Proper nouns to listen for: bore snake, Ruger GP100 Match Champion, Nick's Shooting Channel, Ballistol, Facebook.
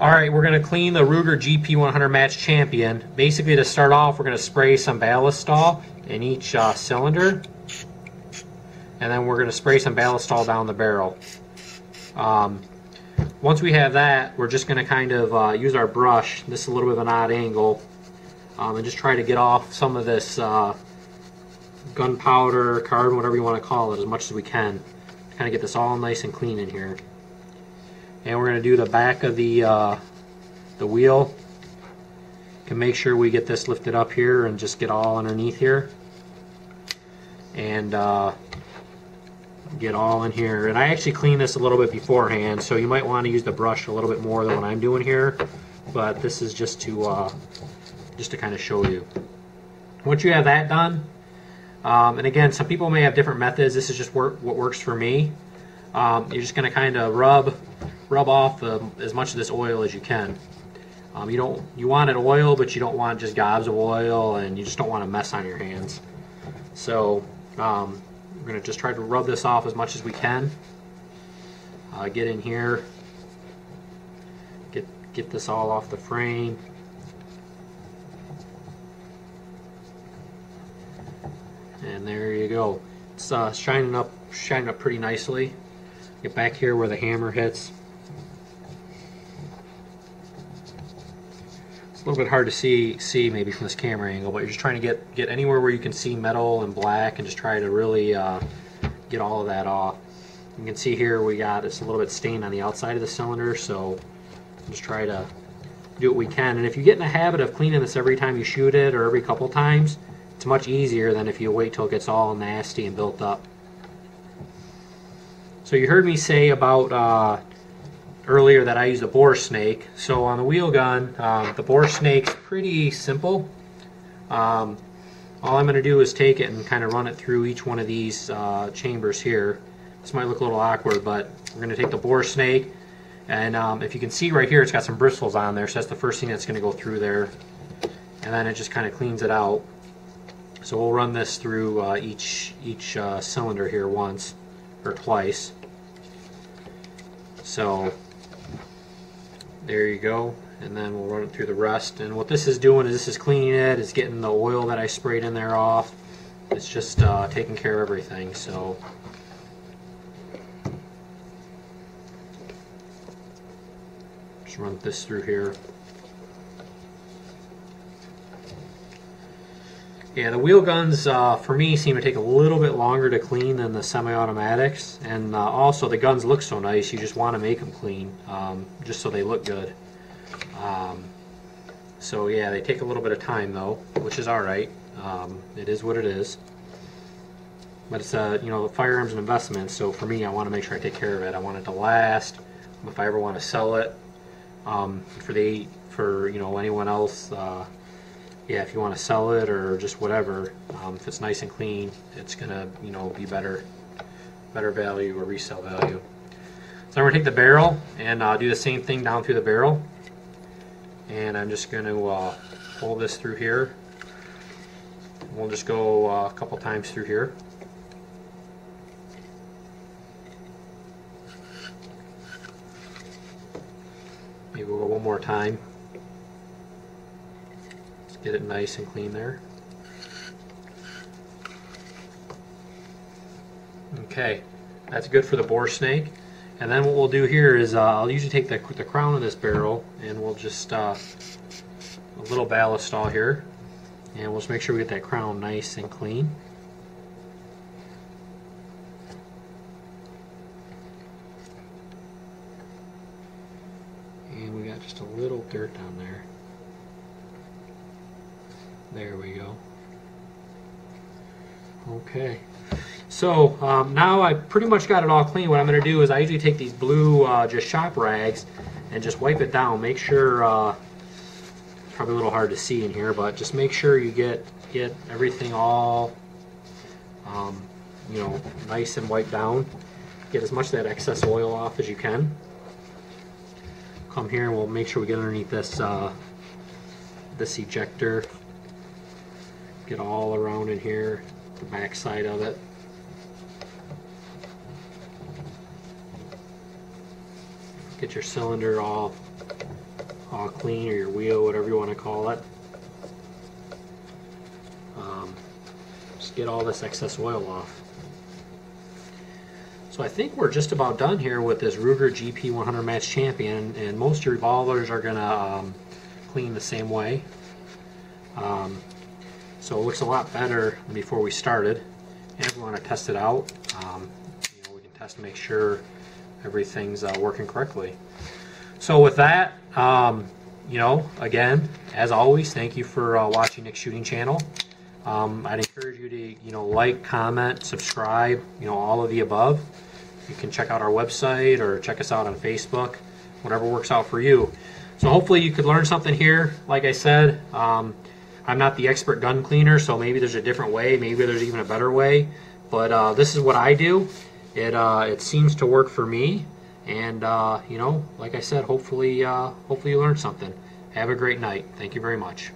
Alright, we're going to clean the Ruger GP100 Match Champion. Basically, to start off, we're going to spray some Ballistol in each cylinder. And then we're going to spray some Ballistol down the barrel. Once we have that, we're just going to kind of use our brush. This is a little bit of an odd angle. And just try to get off some of this gunpowder, carbon, whatever you want to call it, as much as we can. Kind of get this all nice and clean in here. And we're going to do the back of the wheel. Can make sure we get this lifted up here and just get all underneath here. And get all in here. And I actually cleaned this a little bit beforehand, so you might want to use the brush a little bit more than what I'm doing here. But this is just to kind of show you. Once you have that done, and again, some people may have different methods. This is just what works for me. You're just going to kind of rub off as much of this oil as you can. You want it oil, but you don't want just gobs of oil, and you just don't want a mess on your hands. So we're going to just try to rub this off as much as we can. Get in here, get this all off the frame. And there you go. It's shining up pretty nicely. Get back here where the hammer hits. It's a little bit hard to see maybe from this camera angle, but you're just trying to get anywhere where you can see metal and black, and just try to really get all of that off. You can see here we got it's a little bit stained on the outside of the cylinder, so just try to do what we can. And if you get in the habit of cleaning this every time you shoot it or every couple times, it's much easier than if you wait till it gets all nasty and built up. So you heard me say about earlier that I use a bore snake. So on the wheel gun, the bore snake's pretty simple. All I'm going to do is take it and kind of run it through each one of these chambers here. This might look a little awkward, but we're going to take the bore snake, and if you can see right here, it's got some bristles on there, so that's the first thing that's going to go through there, and then it just kind of cleans it out. So we'll run this through each cylinder here once or twice. So there you go, and then we'll run it through the rest. And what this is doing is this is cleaning it. It's getting the oil that I sprayed in there off. It's just taking care of everything. So just run this through here. Yeah, the wheel guns, for me, seem to take a little bit longer to clean than the semi-automatics, and also the guns look so nice, you just want to make them clean, just so they look good. So yeah, they take a little bit of time though, which is alright. It is what it is. But it's, you know, the firearms and investments, so for me, I want to make sure I take care of it. I want it to last, if I ever want to sell it, for you know, anyone else, yeah, if you want to sell it or just whatever, if it's nice and clean, it's gonna, you know, be better value or resale value. So I'm gonna take the barrel and do the same thing down through the barrel, and I'm just gonna pull this through here. We'll just go a couple times through here. Maybe we'll go one more time. Get it nice and clean there. Okay, that's good for the bore snake. And then what we'll do here is I'll usually take the crown of this barrel, and we'll just a little Ballistol here, and we'll just make sure we get that crown nice and clean. And we got just a little dirt down there. There we go. Okay, so now I pretty much got it all clean. What I'm going to do is I usually take these blue just shop rags and just wipe it down. Make sure, probably a little hard to see in here, but just make sure you get everything all you know, nice and wiped down. Get as much of that excess oil off as you can. Come here and we'll make sure we get underneath this this ejector. Get all around in here, the back side of it. Get your cylinder all all clean, or your wheel, whatever you want to call it. Just get all this excess oil off. So I think we're just about done here with this Ruger GP100 Match Champion, and most of your revolvers are going to clean the same way. So it looks a lot better than before we started. And if we want to test it out, we can test to make sure everything's working correctly. So with that, again, as always, thank you for watching Nick's Shooting Channel. I'd encourage you to, like, comment, subscribe, all of the above. You can check out our website or check us out on Facebook, whatever works out for you. So hopefully you could learn something here. Like I said, I'm not the expert gun cleaner, so maybe there's a different way, maybe there's even a better way. But this is what I do. It seems to work for me. And, like I said, hopefully you learned something. Have a great night. Thank you very much.